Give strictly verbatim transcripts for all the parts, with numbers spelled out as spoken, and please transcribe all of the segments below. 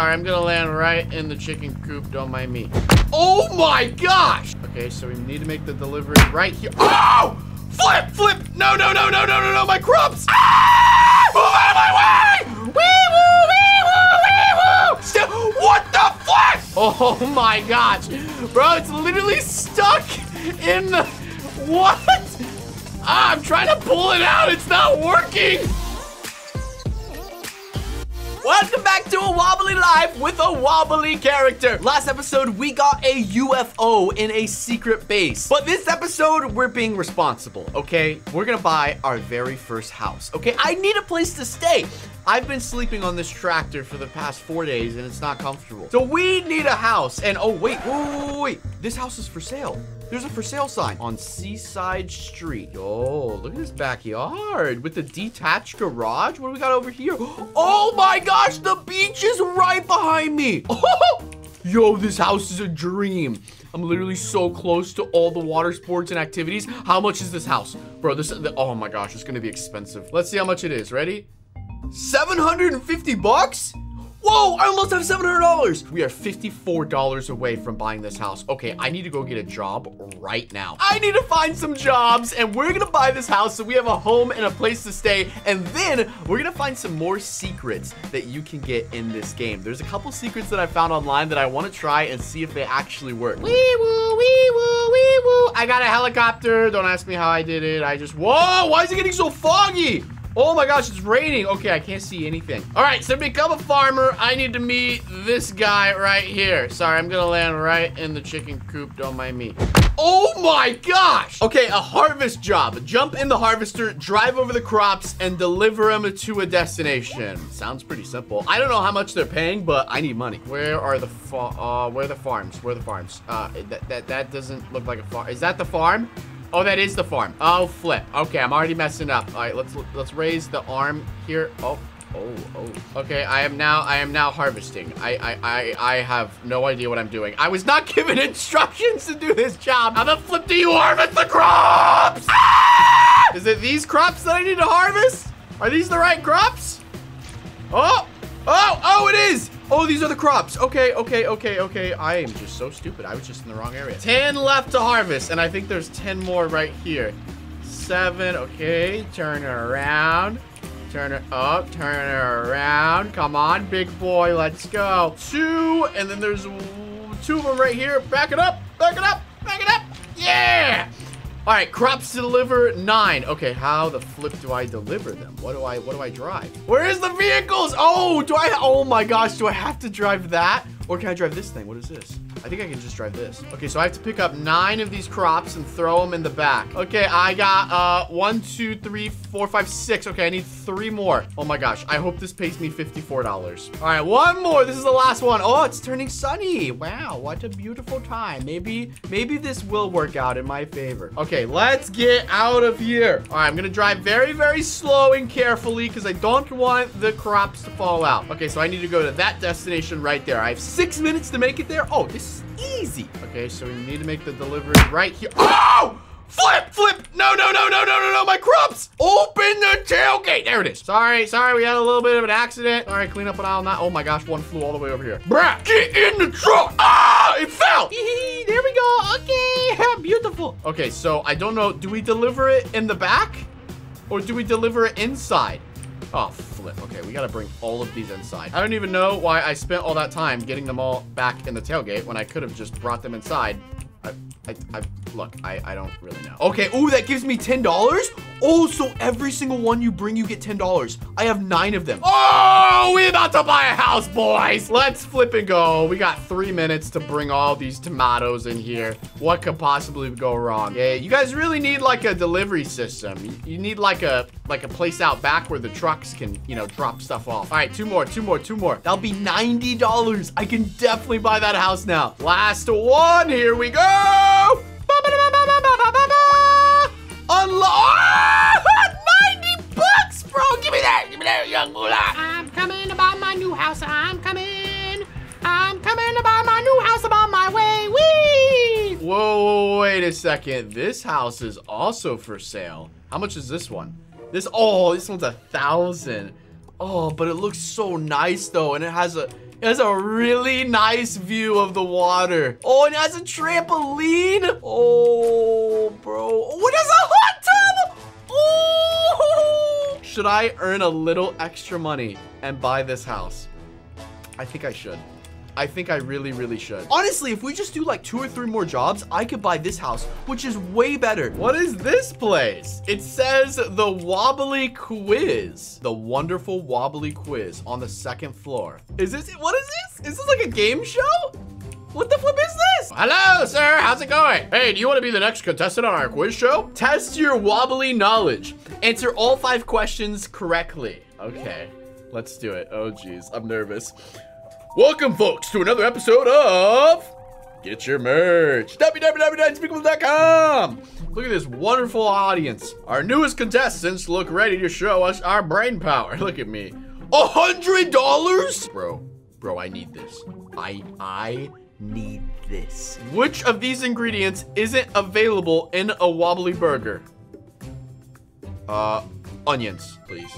Sorry, I'm gonna land right in the chicken coop. Don't mind me. Oh my gosh! Okay, so we need to make the delivery right here. Oh! Flip, flip! No, no, no, no, no, no, no! My crops! Ah! Move out of my way! Wee woo, wee woo, wee woo! Still, what the flip? Oh my gosh, bro! It's literally stuck in the what? Ah, I'm trying to pull it out. It's not working. Welcome back to a Wobbly Life with a wobbly character. Last episode, we got a U F O in a secret base. But this episode, we're being responsible, okay? We're gonna buy our very first house, okay? I need a place to stay. I've been sleeping on this tractor for the past four days, and it's not comfortable. So we need a house, and oh, wait, wait, wait. This house is for sale. There's a for sale sign on Seaside Street. Oh, look at this backyard with the detached garage. What do we got over here? Oh my God. Gosh, the beach is right behind me. Oh, yo, this house is a dream. I'm literally so close to all the water sports and activities. How much is this house? Bro, this, the, oh my gosh, it's gonna be expensive. Let's see how much it is, ready? seven hundred fifty bucks? Whoa, I almost have seven hundred dollars. We are fifty-four dollars away from buying this house. Okay, I need to go get a job right now. I need to find some jobs, and we're gonna buy this house so we have a home and a place to stay, and then we're gonna find some more secrets that you can get in this game. There's a couple secrets that I found online that I wanna try and see if they actually work. Wee woo, wee woo, wee woo. I got a helicopter. Don't ask me how I did it. I just, whoa, why is it getting so foggy? Oh my gosh, it's raining. Okay, I can't see anything. All right, so to become a farmer, I need to meet this guy right here. Sorry, I'm gonna land right in the chicken coop. Don't mind me. Oh my gosh! Okay, a harvest job. Jump in the harvester, drive over the crops, and deliver them to a destination. Sounds pretty simple. I don't know how much they're paying, but I need money. Where are the fa- uh, where are the farms? Where are the farms? Uh, that, that, that doesn't look like a farm. Is that the farm? Oh, that is the farm. Oh, flip. Okay, I'm already messing up. All right, let's let's raise the arm here. Oh, oh, oh. Okay, I am now I am now harvesting. I I I I have no idea what I'm doing. I was not given instructions to do this job. How the flip do you harvest the crops? Ah! Is it these crops that I need to harvest? Are these the right crops? Oh, oh, oh, it is. Oh, these are the crops. Okay, okay, okay, okay. I am just so stupid. I was just in the wrong area. ten left to harvest, and I think there's ten more right here. seven, okay. Turn around. Turn it up, turn it around. Come on, big boy, let's go. two, and then there's two of them right here. Back it up, back it up, back it up. Yeah! All right, crops to deliver, nine. Okay, how the flip do I deliver them? What do I, what do I drive? Where is the vehicles? Oh, do I, oh my gosh, do I have to drive that? Or can I drive this thing? What is this? I think I can just drive this. Okay, so I have to pick up nine of these crops and throw them in the back. Okay, I got uh, one, two, three, four, five, six. Okay, I need three more. Oh my gosh, I hope this pays me fifty-four dollars. All right, one more, this is the last one. Oh, it's turning sunny. Wow, what a beautiful time. Maybe, maybe this will work out in my favor. Okay. Okay, let's get out of here. All right, I'm gonna drive very, very slow and carefully because I don't want the crops to fall out. Okay, so I need to go to that destination right there. I have six minutes to make it there. Oh, this is easy. Okay, so we need to make the delivery right here. Oh! Flip, flip! No, no, no, no, no, no, no, my crops! Open the tailgate! There it is. Sorry, sorry, we had a little bit of an accident. All right, clean up an aisle now. Oh my gosh, one flew all the way over here. Bruh, get in the truck! Ah, it fell! There we go, okay, beautiful. Okay, so I don't know, do we deliver it in the back? Or do we deliver it inside? Oh, flip. Okay, we gotta bring all of these inside. I don't even know why I spent all that time getting them all back in the tailgate when I could have just brought them inside. I, I, I, look, I, I don't really know. Okay, ooh, that gives me ten dollars? Oh, so every single one you bring, you get ten dollars. I have nine of them. Oh, we about to buy a house, boys. Let's flip and go. We got three minutes to bring all these tomatoes in here. What could possibly go wrong? Yeah, you guys really need like a delivery system. You, you need like a, like a place out back where the trucks can, you know, drop stuff off. All right, two more, two more, two more. That'll be ninety dollars. I can definitely buy that house now. Last one, here we go. Oh! ninety bucks, bro! Give me that! Give me that, young moolah! I'm coming to buy my new house. I'm coming. I'm coming to buy my new house. I'm on my way. Wee! Whoa, wait a second. This house is also for sale. How much is this one? This, oh, this one's a thousand. Oh, but it looks so nice, though, and it has a... It has a really nice view of the water. Oh, it has a trampoline. Oh, bro. Oh, it has a hot tub. Oh. Should I earn a little extra money and buy this house? I think I should. I think I really, really should. Honestly, if we just do like two or three more jobs, I could buy this house, which is way better. What is this place? It says the Wobbly Quiz. The wonderful Wobbly Quiz on the second floor. Is this, what is this? Is this like a game show? What the flip is this? Hello, sir. How's it going? Hey, do you want to be the next contestant on our quiz show? Test your wobbly knowledge. Answer all five questions correctly. Okay, let's do it. Oh, geez. I'm nervous. Welcome, folks, to another episode of Get Your Merch. w w w dot speakable dot com. Look at this wonderful audience. Our newest contestants look ready to show us our brain power. Look at me. A hundred dollars? Bro, bro, I need this. I, I need this. Which of these ingredients isn't available in a wobbly burger? Uh, onions, please.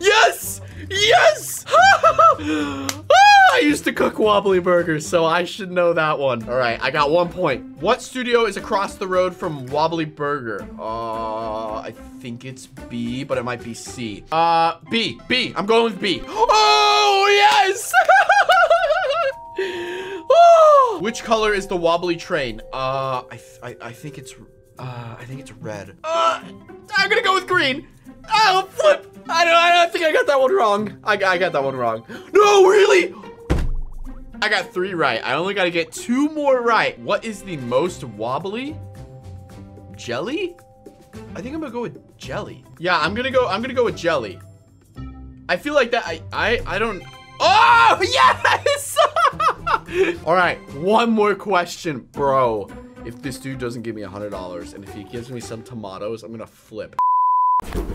Yes! Yes! I used to cook wobbly burgers, so I should know that one. All right, I got one point. What studio is across the road from Wobbly Burger? Uh, I think it's B, but it might be C. Uh, B, B, I'm going with B. Oh, yes! Oh. Which color is the Wobbly Train? Uh, I, th I, I think it's, uh, I think it's red. Uh, I'm gonna go with green. Oh, flip. I don't, I don't think I got that one wrong. I, I got that one wrong. No, really? I got three right. I only got to get two more right. What is the most wobbly? Jelly? I think I'm going to go with jelly. Yeah, I'm going to go, I'm going to go with jelly. I feel like that, I, I, I don't. Oh, yes! All right, one more question, bro. If this dude doesn't give me one hundred dollars and if he gives me some tomatoes, I'm going to flip.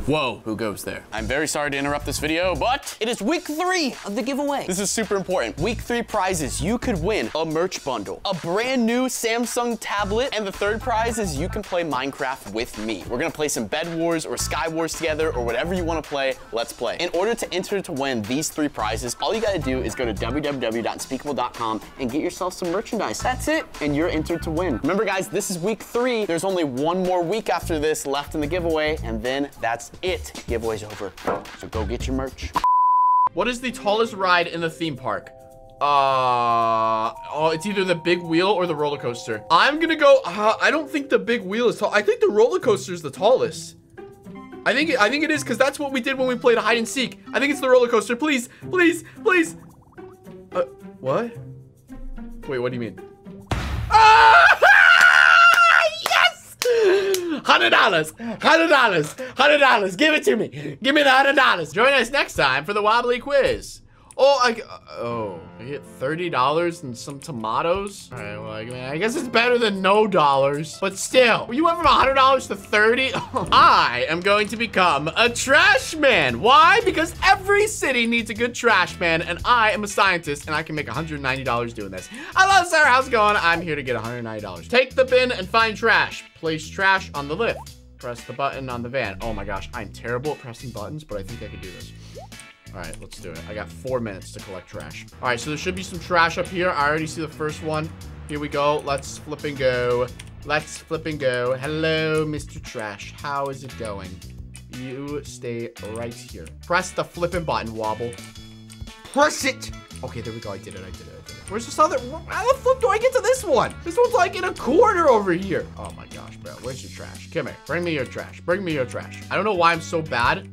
Whoa, who goes there? I'm very sorry to interrupt this video, but it is week three of the giveaway. This is super important. Week three prizes, you could win a merch bundle, a brand new Samsung tablet, and the third prize is you can play Minecraft with me. We're gonna play some Bed Wars or Sky Wars together, or whatever you wanna play, let's play. In order to enter to win these three prizes, all you gotta do is go to w w w dot speakable dot com and get yourself some merchandise. That's it, and you're entered to win. Remember guys, this is week three. There's only one more week after this left in the giveaway, and then that's it. Giveaway's over, so go get your merch. What is the tallest ride in the theme park? Uh, oh, it's either the big wheel or the roller coaster. I'm gonna go, uh, I don't think the big wheel is tall. I think the roller coaster is the tallest. I think, I think it is, because that's what we did when we played hide and seek. I think it's the roller coaster, please, please, please. Uh, what? Wait, what do you mean? Ah! Hundred dollars, hundred dollars, hundred dollars. Give it to me. Give me the hundred dollars. Join us next time for the Wobbly Quiz. Oh, I oh, I get thirty dollars and some tomatoes. All right, well, I guess it's better than no dollars, but still, you went from hundred dollars to thirty. I am going to become a trash man. Why? Because every city needs a good trash man, and I am a scientist, and I can make one hundred ninety dollars doing this. Hello, sir. How's it going? I'm here to get one hundred ninety dollars. Take the bin and find trash. Place trash on the lift. Press the button on the van. Oh my gosh, I'm terrible at pressing buttons, but I think I can do this. All right, let's do it. I got four minutes to collect trash. All right, so there should be some trash up here. I already see the first one. Here we go. Let's flip and go. Let's flip and go. Hello, Mister Trash. How is it going? You stay right here. Press the flipping button, Wobble. Press it. Okay, there we go. I did it. I did it. I did it. Where's this other? How the flip do I get to this one? This one's like in a corner over here. Oh my gosh, bro. Where's your trash? Come here. Bring me your trash. Bring me your trash. I don't know why I'm so bad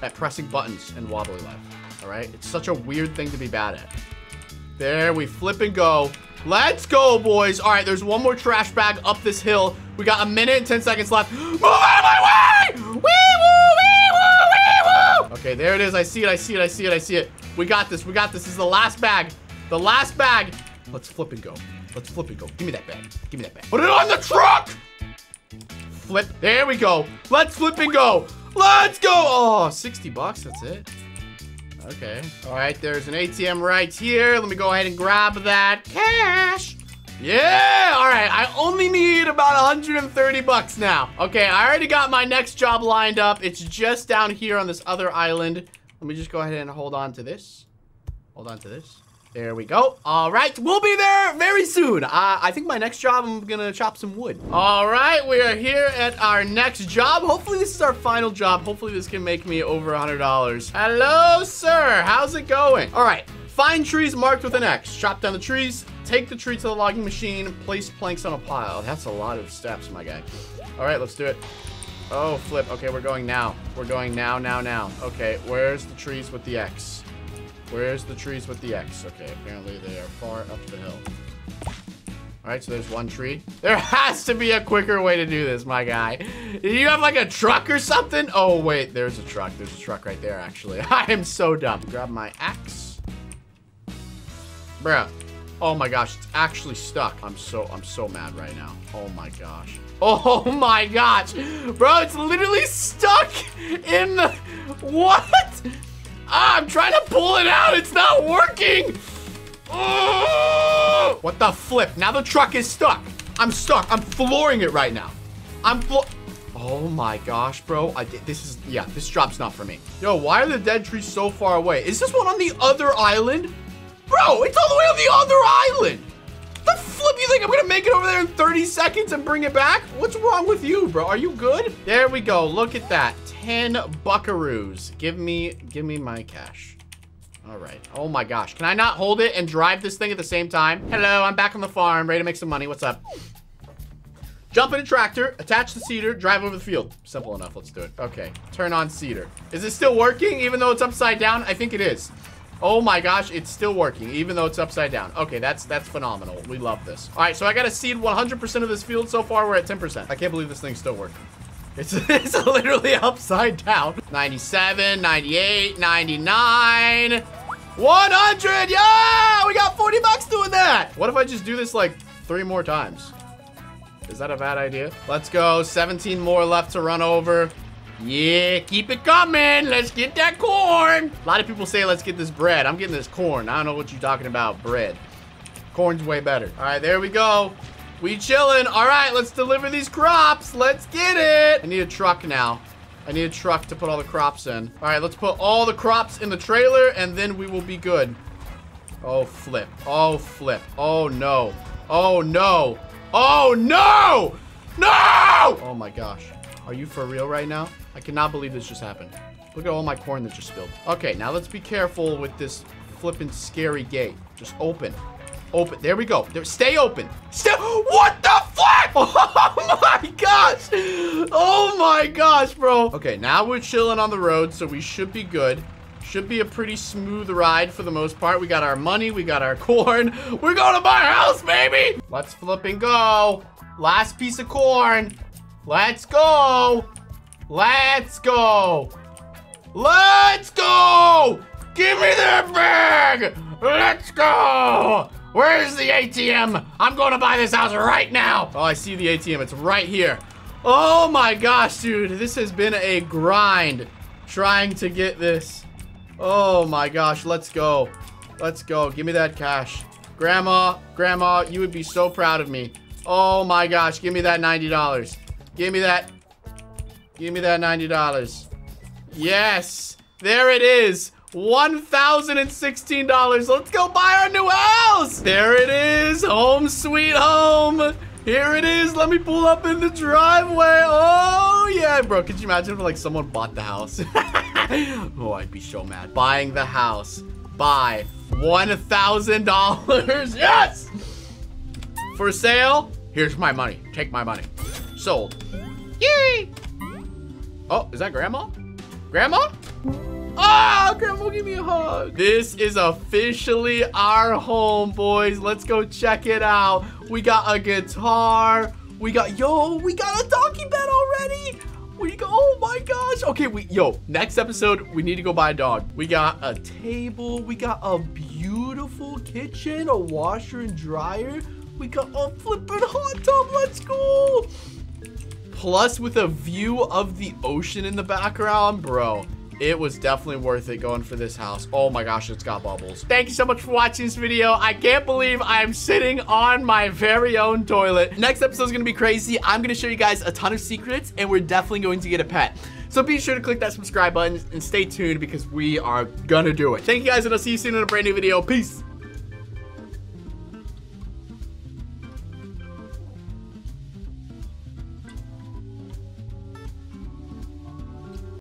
at pressing buttons and Wobbly Life, all right? It's such a weird thing to be bad at. There, we flip and go. Let's go, boys. All right, there's one more trash bag up this hill. We got a minute and ten seconds left. Move out of my way! Wee-woo, wee-woo, wee-woo! Okay, there it is. I see it, I see it, I see it, I see it. We got this, we got this. This is the last bag. The last bag. Let's flip and go. Let's flip and go. Give me that bag. Give me that bag. Put it on the truck! Flip. There we go. Let's flip and go. Let's go! Oh, sixty bucks, that's it. Okay. All right, there's an A T M right here. Let me go ahead and grab that cash. Yeah, all right, I only need about one hundred thirty bucks now. Okay, I already got my next job lined up. It's just down here on this other island. Let me just go ahead and hold on to this. Hold on to this. There we go. All right, we'll be there very soon. Uh, I think my next job, I'm gonna chop some wood. All right, we are here at our next job. Hopefully this is our final job. Hopefully this can make me over one hundred dollars. Hello, sir, how's it going? All right, find trees marked with an X. Chop down the trees, take the tree to the logging machine, place planks on a pile. That's a lot of steps, my guy. All right, let's do it. Oh, flip, okay, we're going now. We're going now, now, now. Okay, where's the trees with the X? Where's the trees with the X? Okay, apparently they are far up the hill. All right, so there's one tree. There has to be a quicker way to do this, my guy. Do you have like a truck or something? Oh, wait, there's a truck. There's a truck right there, actually. I am so dumb. Grab my axe. Bruh. Oh my gosh, it's actually stuck. I'm so, I'm so mad right now. Oh my gosh. Oh my gosh. Bro, it's literally stuck in the, what? Ah, I'm trying to pull it out. It's not working. Oh! What the flip? Now the truck is stuck. I'm stuck. I'm flooring it right now. I'm flo- Oh my gosh, bro. I did, this is, yeah, this job's not for me. Yo, why are the dead trees so far away? Is this one on the other island? Bro, it's all the way on the other island. The flip, you think I'm gonna make it over there in thirty seconds and bring it back? What's wrong with you, bro? Are you good? There we go, look at that. ten buckaroos. Give me, give me my cash. All right, oh my gosh. Can I not hold it and drive this thing at the same time? Hello, I'm back on the farm, ready to make some money, what's up? Jump in a tractor, attach the cedar, drive over the field. Simple enough, let's do it. Okay, turn on cedar. Is it still working even though it's upside down? I think it is. Oh my gosh, it's still working, even though it's upside down. Okay, that's that's phenomenal. We love this. All right, so I got to seed one hundred percent of this field so far. We're at ten percent. I can't believe this thing's still working. It's, it's literally upside down. ninety-seven, ninety-eight, ninety-nine, one hundred. Yeah, we got forty bucks doing that. What if I just do this like three more times? Is that a bad idea? Let's go, seventeen more left to run over. Yeah, keep it coming. Let's get that corn. A lot of people say, let's get this bread. I'm getting this corn. I don't know what you're talking about, bread. Corn's way better. All right, there we go. We chilling. All right, let's deliver these crops. Let's get it. I need a truck now. I need a truck to put all the crops in. All right, let's put all the crops in the trailer and then we will be good. Oh, flip. Oh, flip. Oh, no. Oh, no. Oh, no. No! Oh, my gosh. Are you for real right now? I cannot believe this just happened. Look at all my corn that just spilled. Okay, now let's be careful with this flippin' scary gate. Just open. Open. There we go. There, stay open. Stay. What the fuck? Oh my gosh. Oh my gosh, bro. Okay, now we're chilling on the road, so we should be good. Should be a pretty smooth ride for the most part. We got our money. We got our corn. We're going to buy a house, baby. Let's flip and go. Last piece of corn. Let's go. Let's go. Let's go. Give me that bag. Let's go. Where's the A T M? I'm going to buy this house right now. Oh, I see the A T M. It's right here. Oh my gosh, dude. This has been a grind trying to get this. Oh my gosh. Let's go. Let's go. Give me that cash. Grandma, grandma, you would be so proud of me. Oh my gosh. Give me that ninety dollars. Give me that. Give me that ninety dollars. Yes. There it is. one thousand sixteen dollars. Let's go buy our new house. There it is. Home sweet home. Here it is. Let me pull up in the driveway. Oh, yeah, bro. Could you imagine if, like, someone bought the house? Oh, I'd be so mad. Buying the house. Buy. one thousand dollars. Yes. For sale. Here's my money. Take my money. Sold. Yay! Oh, is that grandma? Grandma? Oh, grandma, give me a hug. This is officially our home, boys. Let's go check it out. We got a guitar. We got, yo, we got a donkey bed already. We go, oh my gosh. Okay, we, yo, next episode, we need to go buy a dog. We got a table. We got a beautiful kitchen, a washer and dryer. We got a flippin' hot tub. Let's go. Plus, with a view of the ocean in the background, bro, it was definitely worth it going for this house. Oh my gosh, it's got bubbles. Thank you so much for watching this video. I can't believe I'm sitting on my very own toilet. Next episode is gonna be crazy. I'm gonna show you guys a ton of secrets, and we're definitely going to get a pet. So be sure to click that subscribe button and stay tuned because we are gonna do it. Thank you guys, and I'll see you soon in a brand new video. Peace.